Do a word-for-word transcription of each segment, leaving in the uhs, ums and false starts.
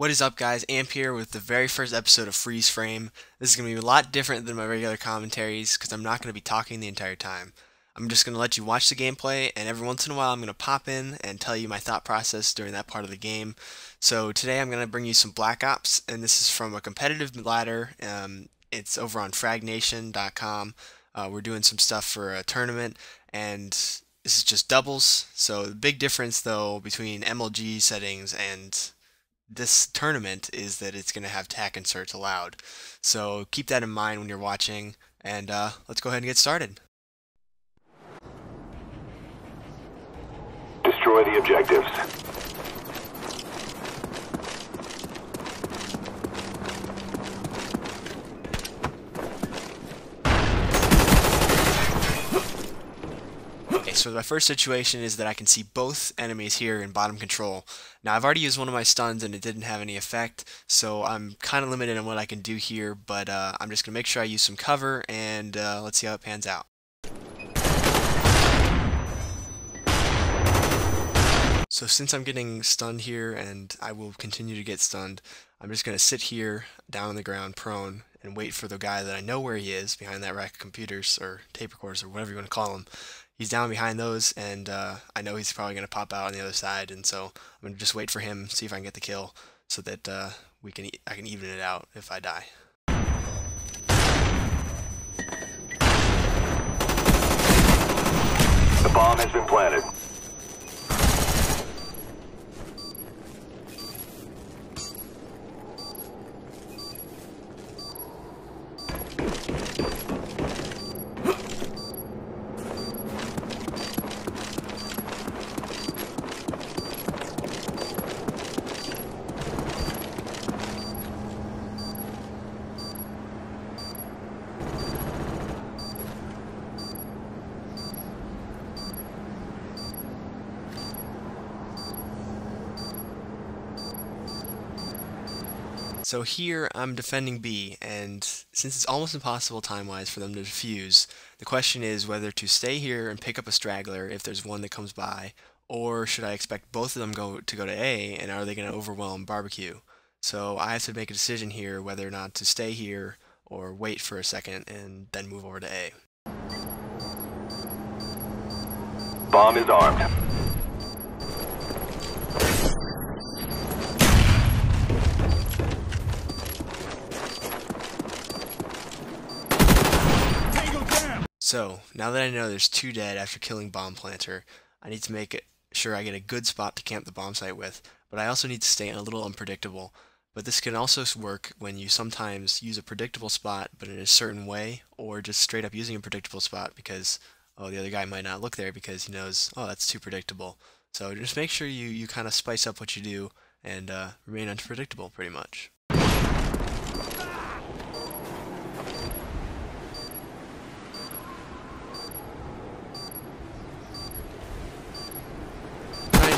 What is up, guys? Amp here with the very first episode of Freeze Frame. This is going to be a lot different than my regular commentaries because I'm not going to be talking the entire time. I'm just going to let you watch the gameplay, and every once in a while I'm going to pop in and tell you my thought process during that part of the game. So today I'm going to bring you some Black Ops, and this is from a competitive ladder. Um, it's over on Frag Nation dot com. Uh, we're doing some stuff for a tournament, and this is just doubles. So the big difference, though, between M L G settings and this tournament is that it's going to have tack and search allowed. So keep that in mind when you're watching, and uh, let's go ahead and get started. Destroy the objectives. So my first situation is that I can see both enemies here in bottom control. Now I've already used one of my stuns and it didn't have any effect, so I'm kind of limited on what I can do here, but uh, I'm just going to make sure I use some cover, and uh, let's see how it pans out. So since I'm getting stunned here, and I will continue to get stunned, I'm just going to sit here down on the ground prone and wait for the guy that I know where he is behind that rack of computers or tape recorders or whatever you want to call him. He's down behind those, and uh, I know he's probably going to pop out on the other side, and so I'm going to just wait for him, see if I can get the kill, so that uh, we can e I can even it out if I die. The bomb has been planted. So here I'm defending B, and since it's almost impossible time-wise for them to defuse, the question is whether to stay here and pick up a straggler if there's one that comes by, or should I expect both of them go to go to A, and are they going to overwhelm Barbecue? So I have to make a decision here whether or not to stay here or wait for a second and then move over to A. Bomb is armed. So, now that I know there's two dead after killing bomb planter, I need to make sure I get a good spot to camp the bomb site with, but I also need to stay a little unpredictable. But this can also work when you sometimes use a predictable spot but in a certain way, or just straight up using a predictable spot because, oh, the other guy might not look there because he knows, oh, that's too predictable. So just make sure you, you kind of spice up what you do and uh, remain unpredictable pretty much.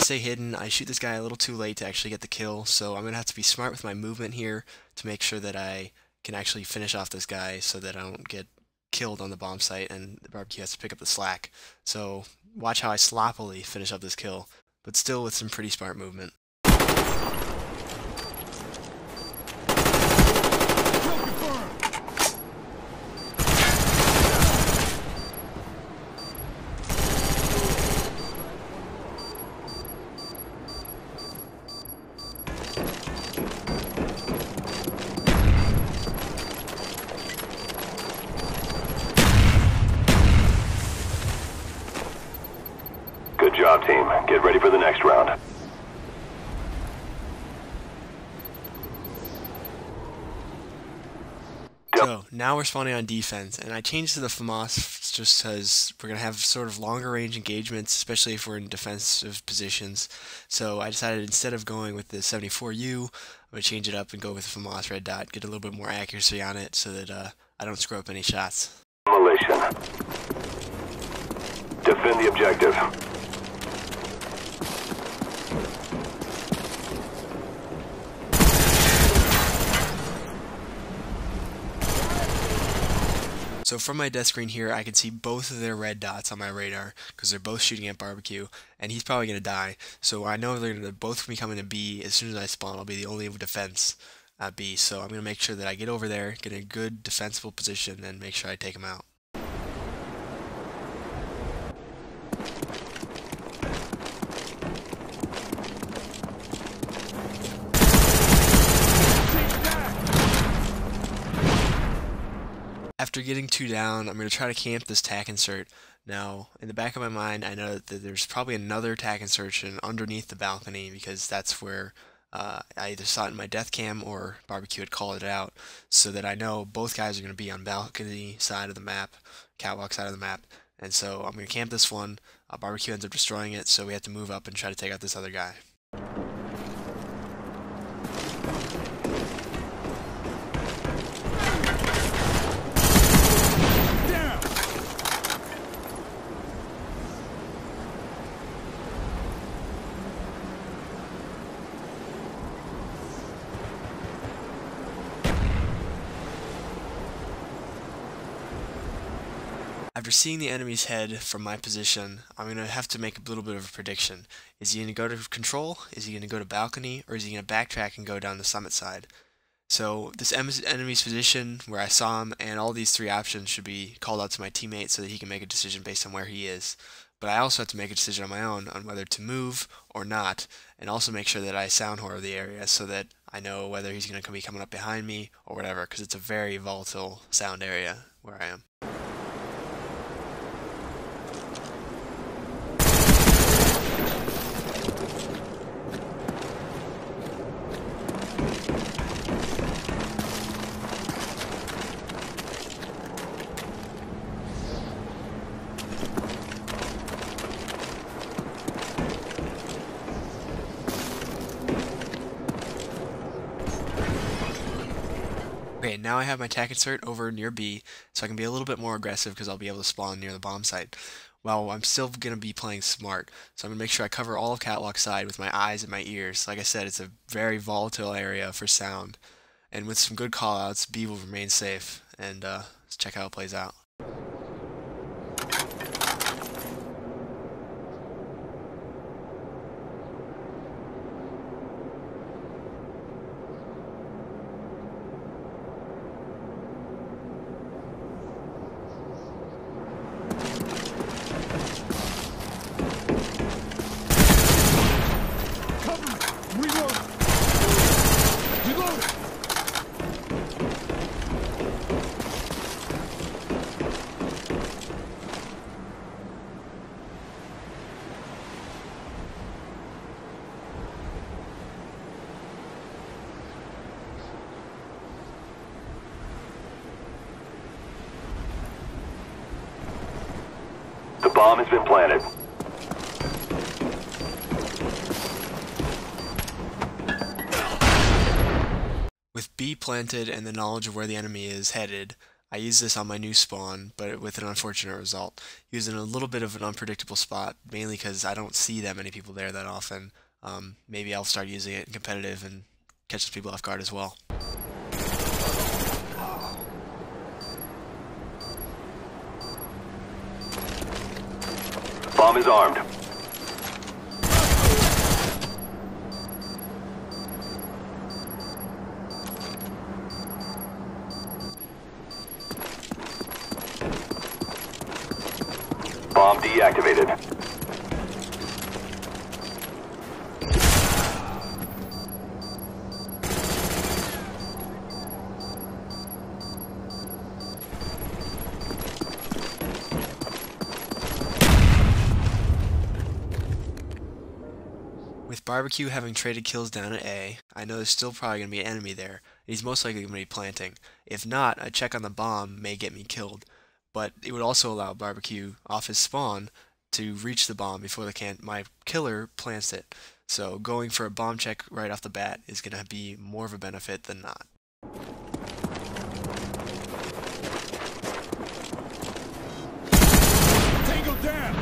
Stay hidden. I shoot this guy a little too late to actually get the kill, so I'm gonna have to be smart with my movement here to make sure that I can actually finish off this guy so that I don't get killed on the bomb site and the Barbecue has to pick up the slack. So watch how I sloppily finish up this kill, but still with some pretty smart movement. Job team, get ready for the next round. So now we're spawning on defense, and I changed to the FAMAS just because we're gonna have sort of longer range engagements, especially if we're in defensive positions. So I decided instead of going with the seventy-four U, I'm gonna change it up and go with the FAMAS red dot, get a little bit more accuracy on it so that uh, I don't screw up any shots. Demolition. Defend the objective. So from my death screen here, I can see both of their red dots on my radar because they're both shooting at Barbecue, and he's probably going to die. So I know they're going to both be coming to B. As soon as I spawn, I'll be the only defense at B. So I'm going to make sure that I get over there, get a good defensible position, and make sure I take him out. After getting two down, I'm going to try to camp this tack insert. Now, in the back of my mind, I know that there's probably another tack insertion underneath the balcony because that's where uh, I either saw it in my death cam or Barbecue had called it out, so that I know both guys are going to be on balcony side of the map, catwalk side of the map, and so I'm going to camp this one. Uh, Barbecue ends up destroying it, so we have to move up and try to take out this other guy. After seeing the enemy's head from my position, I'm going to have to make a little bit of a prediction. Is he going to go to control? Is he going to go to balcony? Or is he going to backtrack and go down the summit side? So this enemy's position, where I saw him, and all these three options should be called out to my teammate so that he can make a decision based on where he is. But I also have to make a decision on my own on whether to move or not, and also make sure that I sound horror the area so that I know whether he's going to be coming up behind me or whatever, because it's a very volatile sound area where I am. Okay, now I have my tack insert over near B, so I can be a little bit more aggressive because I'll be able to spawn near the bomb site. Well, I'm still going to be playing smart, so I'm going to make sure I cover all of catwalk side with my eyes and my ears. Like I said, it's a very volatile area for sound, and with some good callouts, B will remain safe, and uh, let's check how it plays out. Bomb has been planted. With B planted and the knowledge of where the enemy is headed, I used this on my new spawn, but with an unfortunate result. He was in a little bit of an unpredictable spot, mainly because I don't see that many people there that often. Um, maybe I'll start using it in competitive and catch those people off guard as well. Bomb is armed. Bomb deactivated. With Barbecue having traded kills down at A, I know there's still probably going to be an enemy there. He's most likely going to be planting. If not, a check on the bomb may get me killed. But it would also allow Barbecue off his spawn to reach the bomb before the can my killer plants it. So going for a bomb check right off the bat is going to be more of a benefit than not. Tango down!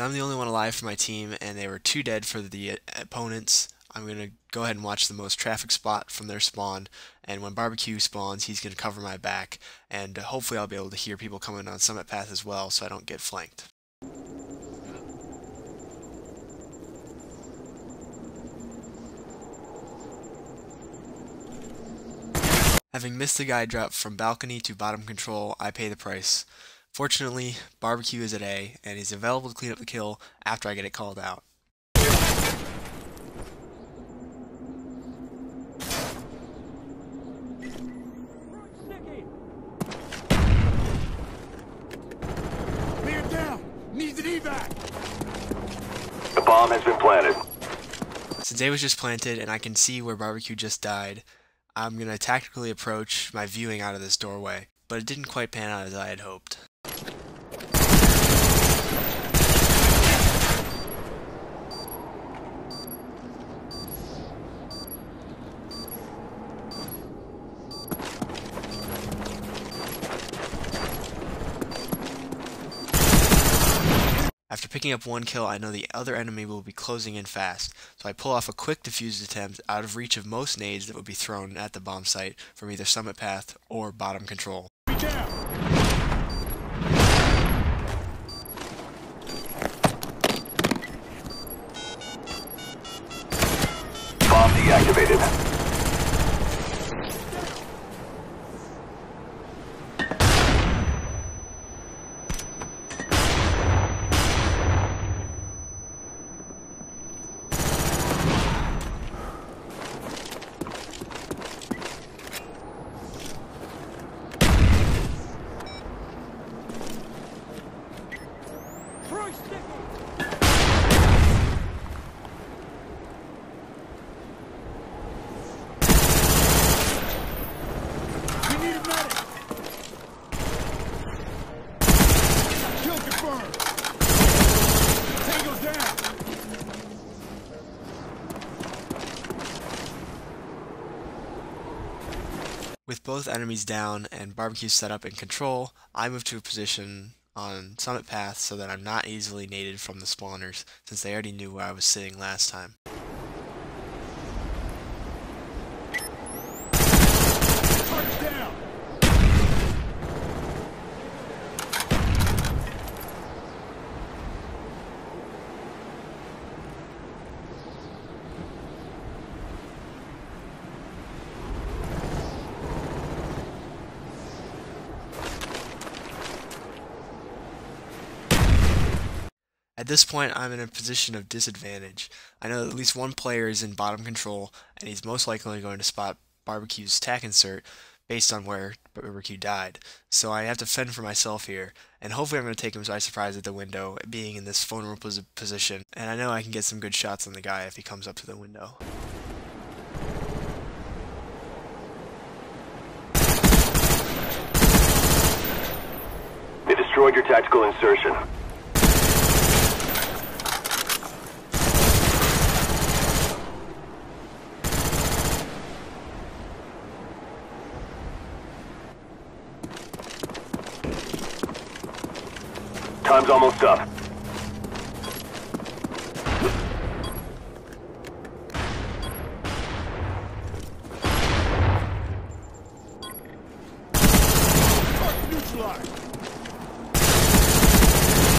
because I'm the only one alive for my team and they were two dead for the opponents. I'm going to go ahead and watch the most traffic spot from their spawn, and when Barbecue spawns, he's going to cover my back, and hopefully I'll be able to hear people coming on Summit Path as well so I don't get flanked. Having missed the guy drop from balcony to bottom control, I pay the price. Fortunately, Barbecue is at A, and he's available to clean up the kill after I get it called out. The bomb has been planted. Since A was just planted and I can see where Barbecue just died, I'm going to tactically approach my viewing out of this doorway, but it didn't quite pan out as I had hoped. After picking up one kill, I know the other enemy will be closing in fast, so I pull off a quick defuse attempt out of reach of most nades that would be thrown at the bomb site from either Summit Path or bottom control. Bomb deactivated. With both enemies down and Barbecue set up in control, I move to a position on Summit Path so that I'm not easily naded from the spawners, since they already knew where I was sitting last time. At this point, I'm in a position of disadvantage. I know that at least one player is in bottom control, and he's most likely going to spot Barbecue's tac insert based on where Barbecue died. So I have to fend for myself here, and hopefully I'm going to take him by surprise at the window, being in this vulnerable position, and I know I can get some good shots on the guy if he comes up to the window. They destroyed your tactical insertion. Time's almost up.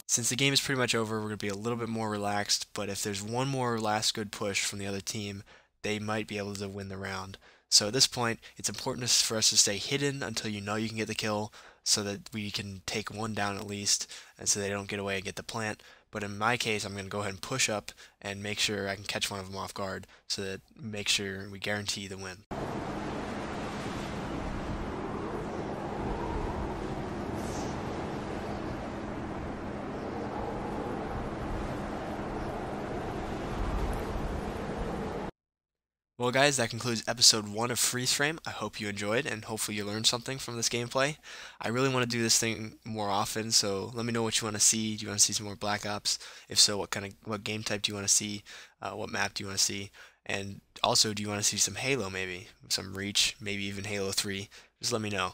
Since the game is pretty much over, we're going to be a little bit more relaxed, but if there's one more last good push from the other team, they might be able to win the round. So at this point, it's important for us to stay hidden until you know you can get the kill, so that we can take one down at least, and so they don't get away and get the plant. But in my case, I'm going to go ahead and push up and make sure I can catch one of them off guard, so that make sure we guarantee the win. Well guys, that concludes episode one of Freeze Frame. I hope you enjoyed, and hopefully you learned something from this gameplay. I really want to do this thing more often, so let me know what you want to see. Do you want to see some more Black Ops? If so, what kind of what game type do you want to see? Uh, what map do you want to see? And also, do you want to see some Halo maybe? Some Reach, maybe even Halo three? Just let me know.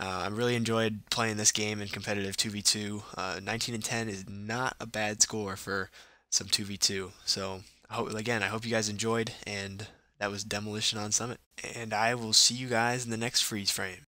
Uh, I really enjoyed playing this game in competitive two v two. Uh, nineteen and ten is not a bad score for some two v two. So I hope, again, I hope you guys enjoyed, and that was Demolition on Summit. And I will see you guys in the next Freeze Frame.